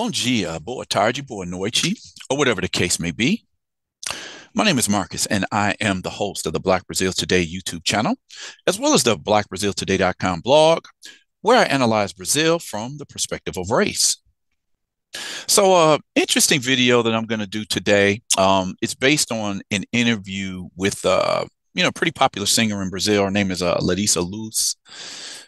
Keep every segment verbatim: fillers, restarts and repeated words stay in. Bom dia, boa tarde, boa noite, or whatever the case may be. My name is Marcus, and I am the host of the Black Brazil Today YouTube channel, as well as the black brazil today dot com blog, where I analyze Brazil from the perspective of race. So, uh, interesting video that I'm going to do today. Um, it's based on an interview with, uh, you know, pretty popular singer in Brazil. Her name is uh, Larissa Luz.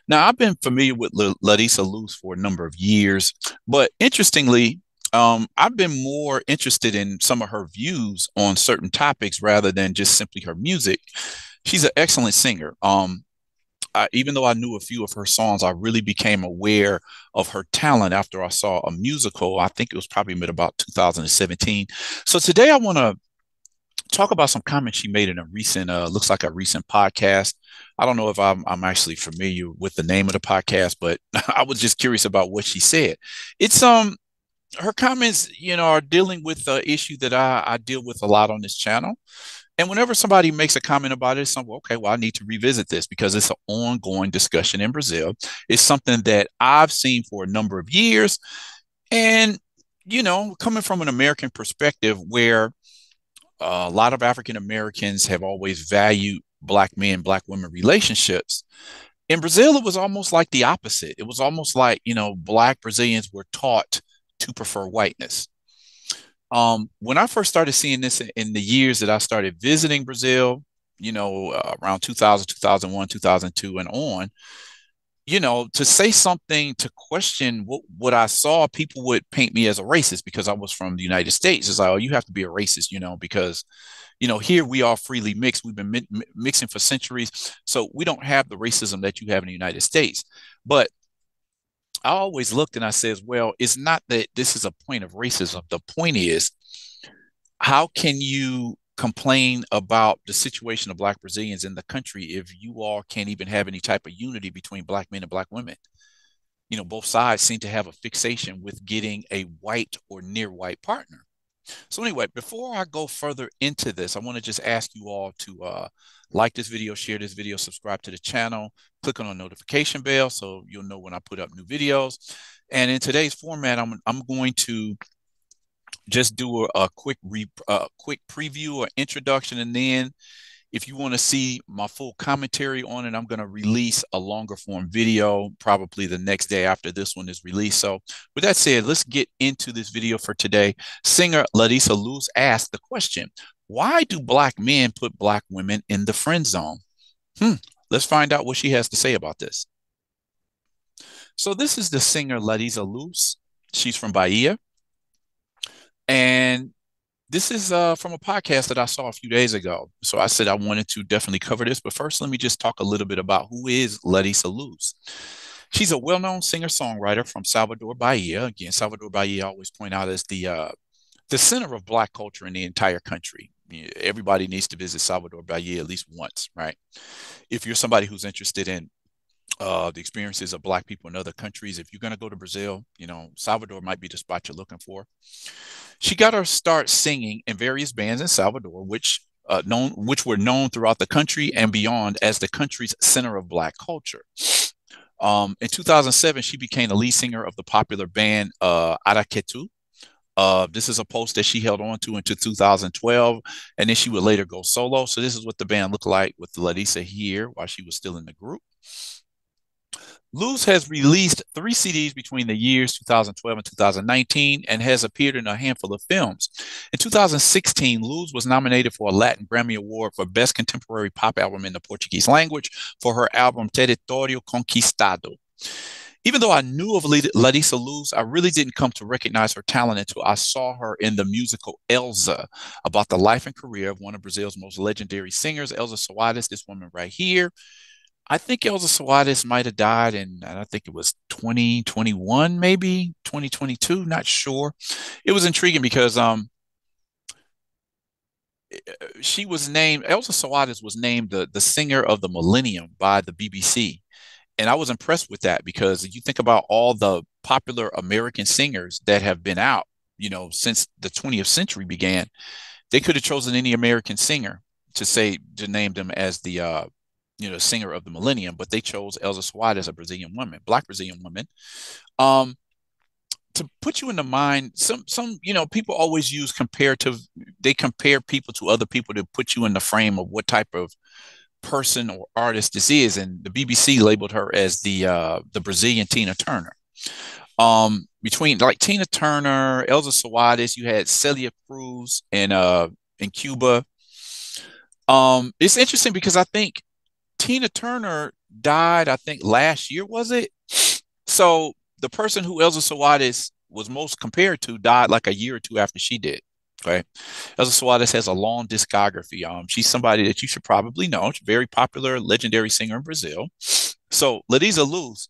Now, I've been familiar with L Larissa Luz for a number of years, but interestingly, um, I've been more interested in some of her views on certain topics rather than just simply her music. She's an excellent singer. Um, I, even though I knew a few of her songs, I really became aware of her talent after I saw a musical. I think it was probably mid about two thousand seventeen. So today I want to talk about some comments she made in a recent, uh, looks like a recent podcast. I don't know if I'm, I'm actually familiar with the name of the podcast, but I was just curious about what she said. It's, um, her comments, you know, are dealing with the issue that I, I deal with a lot on this channel. And whenever somebody makes a comment about it, it's like, okay, well, I need to revisit this because it's an ongoing discussion in Brazil. It's something that I've seen for a number of years. And, you know, coming from an American perspective where a lot of African Americans have always valued Black men, Black women relationships. In Brazil, it was almost like the opposite. It was almost like, you know, Black Brazilians were taught to prefer whiteness. Um, when I first started seeing this in, in the years that I started visiting Brazil, you know, uh, around two thousand, two thousand one, two thousand two and on, you know, to say something, to question what, what I saw, people would paint me as a racist because I was from the United States. It's like, oh, you have to be a racist, you know, because, you know, here we are freely mixed. We've been mi mixing for centuries. So we don't have the racism that you have in the United States. But I always looked and I says, well, it's not that this is a point of racism. The point is, how can you complain about the situation of Black Brazilians in the country if you all can't even have any type of unity between Black men and Black women? You know, both sides seem to have a fixation with getting a white or near white partner. So anyway, before I go further into this, I want to just ask you all to uh, like this video, share this video, subscribe to the channel, click on the notification bell so you'll know when I put up new videos. And in today's format, I'm, I'm going to just do a, a quick re, a quick preview or introduction. And then if you want to see my full commentary on it, I'm going to release a longer form video probably the next day after this one is released. So with that said, let's get into this video for today. Singer Larissa Luz asked the question, why do Black men put Black women in the friend zone? Hmm. Let's find out what she has to say about this. So this is the singer Larissa Luz. She's from Bahia. And this is uh, from a podcast that I saw a few days ago. So I said I wanted to definitely cover this. But first, let me just talk a little bit about who is Larissa Luz. She's a well-known singer-songwriter from Salvador, Bahia. Again, Salvador, Bahia, I always point out, is the, uh, the center of Black culture in the entire country. Everybody needs to visit Salvador, Bahia at least once, right? If you're somebody who's interested in Uh, the experiences of Black people in other countries. If you're going to go to Brazil, you know, Salvador might be the spot you're looking for. She got her start singing in various bands in Salvador, which uh, known, which were known throughout the country and beyond as the country's center of Black culture. Um, in two thousand seven, she became the lead singer of the popular band uh, Araquetu. Uh, this is a post that she held on to into two thousand twelve, and then she would later go solo. So this is what the band looked like with Larissa here while she was still in the group. Luz has released three C Ds between the years two thousand twelve and two thousand nineteen and has appeared in a handful of films. In two thousand sixteen, Luz was nominated for a Latin Grammy Award for Best Contemporary Pop Album in the Portuguese Language for her album Territorio Conquistado. Even though I knew of Larissa Luz, I really didn't come to recognize her talent until I saw her in the musical Elsa, about the life and career of one of Brazil's most legendary singers, Elza Soares, this woman right here. I think Elza Soares might have died in, I think it was twenty twenty-one, maybe twenty twenty-two, not sure. It was intriguing because um, she was named, Elza Soares was named the, the singer of the millennium by the B B C. And I was impressed with that because you think about all the popular American singers that have been out, you know, since the twentieth century began, they could have chosen any American singer to say, to name them as the, uh, you know, singer of the millennium, but they chose Elza Soares as a Brazilian woman, Black Brazilian woman. Um, to put you in the mind, some, some, you know, people always use comparative, they compare people to other people to put you in the frame of what type of person or artist this is. And the B B C labeled her as the, uh, the Brazilian Tina Turner. Um, between like Tina Turner, Elza Soares, you had Celia Cruz and, uh, in Cuba. Um, it's interesting because I think Tina Turner died, I think last year, was it? So the person who Elza Soares was most compared to died like a year or two after she did. Okay. Elza Soares has a long discography. Um, she's somebody that you should probably know. She's a very popular, legendary singer in Brazil. So Letizia Luz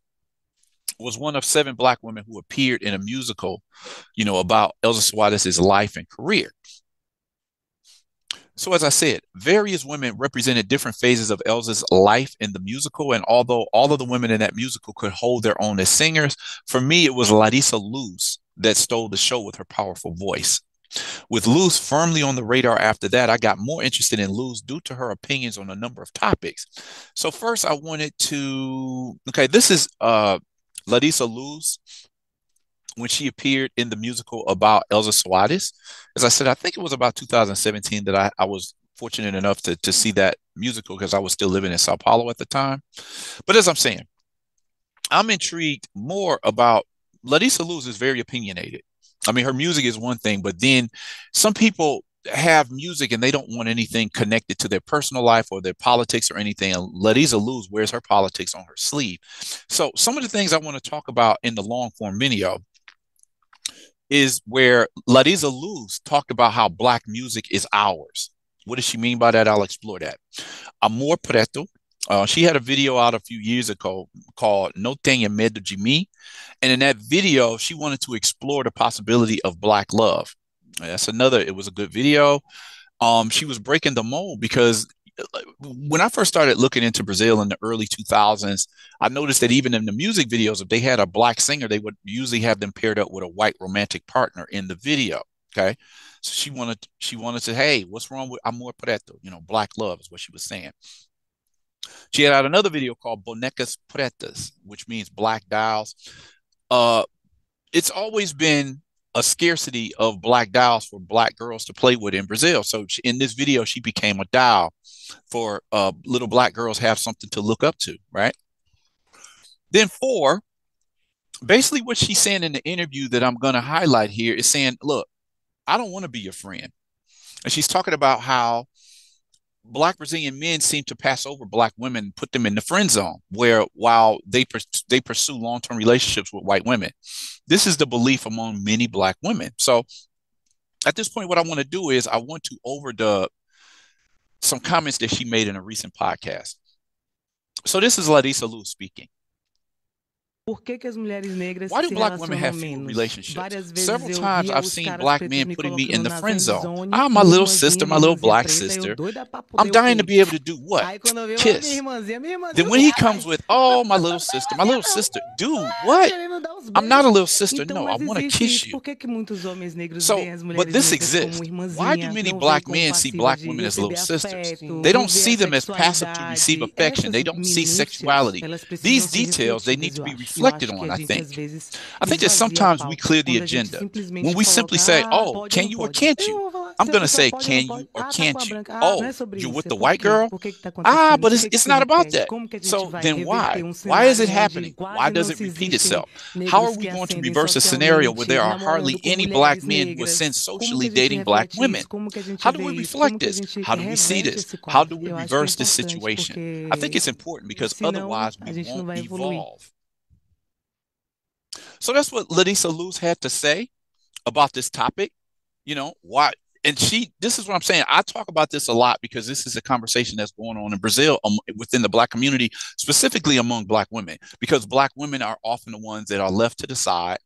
was one of seven Black women who appeared in a musical, you know, about Elza Soares' life and career. So as I said, various women represented different phases of Elza's life in the musical. And although all of the women in that musical could hold their own as singers, for me, it was Letizia Luz that stole the show with her powerful voice. With Luz firmly on the radar after that, I got more interested in Luz due to her opinions on a number of topics. So first I wanted to, okay, this is uh, Letizia Luz when she appeared in the musical about Elza Soares. As I said, I think it was about two thousand seventeen that I, I was fortunate enough to, to see that musical because I was still living in Sao Paulo at the time. But as I'm saying, I'm intrigued more about Letizia Luz is very opinionated. I mean, her music is one thing, but then some people have music and they don't want anything connected to their personal life or their politics or anything. And Letizia Luz wears her politics on her sleeve. So some of the things I want to talk about in the long form video is where Letizia Luz talked about how Black music is ours. What does she mean by that? I'll explore that. Amor Preto. Uh, she had a video out a few years ago called No Tenha Medo de Mim. And in that video, she wanted to explore the possibility of Black love. That's another, it was a good video. Um, she was breaking the mold because when I first started looking into Brazil in the early two thousands, I noticed that even in the music videos, if they had a Black singer, they would usually have them paired up with a white romantic partner in the video. Okay. So she wanted, she wanted to, hey, what's wrong with Amor Preto? You know, Black love is what she was saying. She had out another video called Bonecas Pretas, which means Black dolls. Uh, it's always been a scarcity of Black dolls for Black girls to play with in Brazil. So she, in this video, she became a doll for uh, little Black girls have something to look up to, right? Then four, basically what she's saying in the interview that I'm going to highlight here is saying, look, I don't want to be your friend. And she's talking about how Black Brazilian men seem to pass over Black women, put them in the friend zone, where while they per they pursue long-term relationships with white women. This is the belief among many Black women. So at this point, what I want to do is I want to overdub some comments that she made in a recent podcast. So this is Letizia Luz speaking. Why do Black women have few relationships? Several times I've seen Black men putting me in the friend zone. I'm my little sister, my little Black sister. I'm dying to be able to do what? Kiss. Then when he comes with, oh, my little sister, my little sister, dude, what? I'm not a little sister. No, I want to kiss you. So, but this exists. Why do many Black men see Black women as little sisters? They don't see them as passive to receive affection. They don't see sexuality. These details, they need to be reflected on, I think. I think that sometimes we clear the agenda. When we simply say, oh, can you or can't you? I'm going to say, can you or can't you? Oh, you're with the white girl? Ah, but it's, it's not about that. So then why? Why is it happening? Why does it repeat itself? How are we going to reverse a scenario where there are hardly any Black men who ascend socially dating Black women? How do we reflect this? How do we see this? How do we reverse this situation? I think it's important because otherwise we won't evolve. So that's what Letizia Luz had to say about this topic, you know, why. And she, this is what I'm saying. I talk about this a lot because this is a conversation that's going on in Brazil um, within the Black community, specifically among Black women, because Black women are often the ones that are left to the side.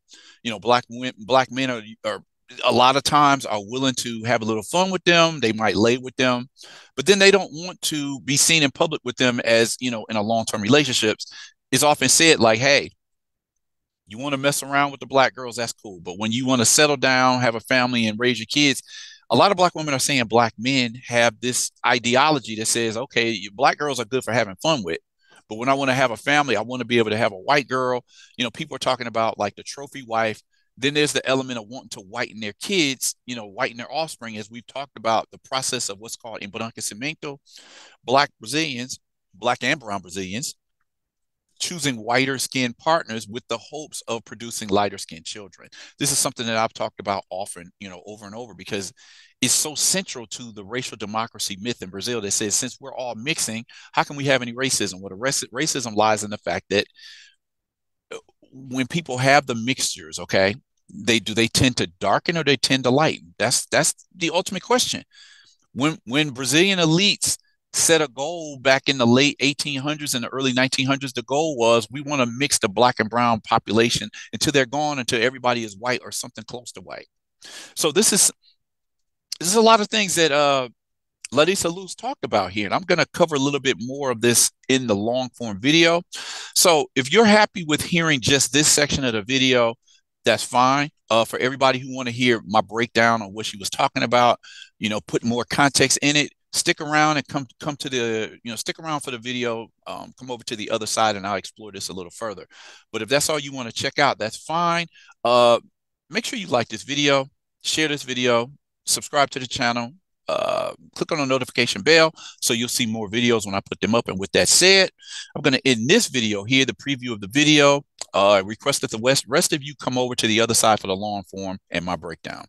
You know, Black women, Black men are, are a lot of times are willing to have a little fun with them. They might lay with them, but then they don't want to be seen in public with them as, you know, in a long-term relationships. It's often said like, hey, you want to mess around with the Black girls, that's cool. But when you want to settle down, have a family and raise your kids, a lot of Black women are saying Black men have this ideology that says, okay, Black girls are good for having fun with, but when I want to have a family, I want to be able to have a white girl. You know, people are talking about like the trophy wife Then there's the element of wanting to whiten their kids, you know, whiten their offspring, as we've talked about the process of what's called embranquecimento. Black Brazilians, black and brown Brazilians, choosing whiter skinned partners with the hopes of producing lighter skinned children. This is something that I've talked about often, you know, over and over, because it's so central to the racial democracy myth in Brazil that says, since we're all mixing, how can we have any racism? Well, the racism lies in the fact that when people have the mixtures, okay, they do they tend to darken or they tend to lighten? That's that's the ultimate question. When when Brazilian elites set a goal back in the late eighteen hundreds and the early nineteen hundreds, the goal was we want to mix the black and brown population until they're gone, until everybody is white or something close to white. So this is this is a lot of things that uh, Ladissa Luz talked about here, and I'm going to cover a little bit more of this in the long form video. So if you're happy with hearing just this section of the video, that's fine. Uh, for everybody who want to hear my breakdown on what she was talking about, you know, put more context in it, stick around and come come to the, you know, stick around for the video, um, come over to the other side and I'll explore this a little further. But if that's all you want to check out, that's fine. Uh, make sure you like this video, share this video, subscribe to the channel, uh, click on the notification bell so you'll see more videos when I put them up. And with that said, I'm going to end this video here, the preview of the video. Uh, request that the rest of you come over to the other side for the long form and my breakdown.